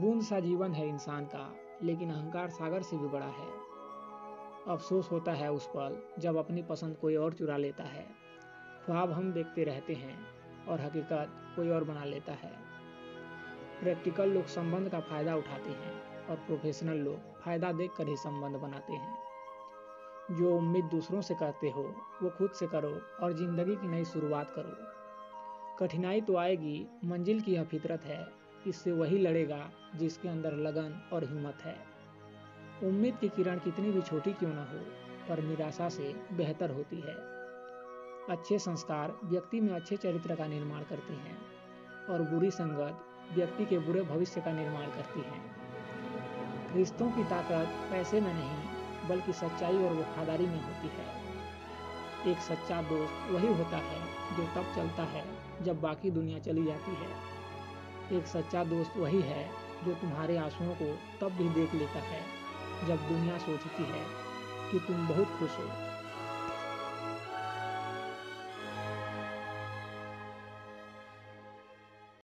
बूंद सा जीवन है इंसान का, लेकिन अहंकार सागर से भी बड़ा है। अफसोस होता है उस पल जब अपनी पसंद कोई और चुरा लेता है। ख्वाब हम देखते रहते हैं और हकीकत कोई और बना लेता है। प्रैक्टिकल लोग संबंध का फ़ायदा उठाते हैं और प्रोफेशनल लोग फ़ायदा देखकर ही संबंध बनाते हैं। जो उम्मीद दूसरों से करते हो वो खुद से करो और ज़िंदगी की नई शुरुआत करो। कठिनाई तो आएगी, मंजिल की यह फितरत है। इससे वही लड़ेगा जिसके अंदर लगन और हिम्मत है। उम्मीद की किरण कितनी भी छोटी क्यों न हो, पर निराशा से बेहतर होती है। अच्छे संस्कार व्यक्ति में अच्छे चरित्र का निर्माण करते हैं और बुरी संगत व्यक्ति के बुरे भविष्य का निर्माण करती है। रिश्तों की ताकत पैसे में नहीं, बल्कि सच्चाई और वफादारी में होती है। एक सच्चा दोस्त वही होता है जो तब चलता है जब बाकी दुनिया चली जाती है। एक सच्चा दोस्त वही है जो तुम्हारे आंसुओं को तब भी देख लेता है जब दुनिया सोचती है कि तुम बहुत खुश हो।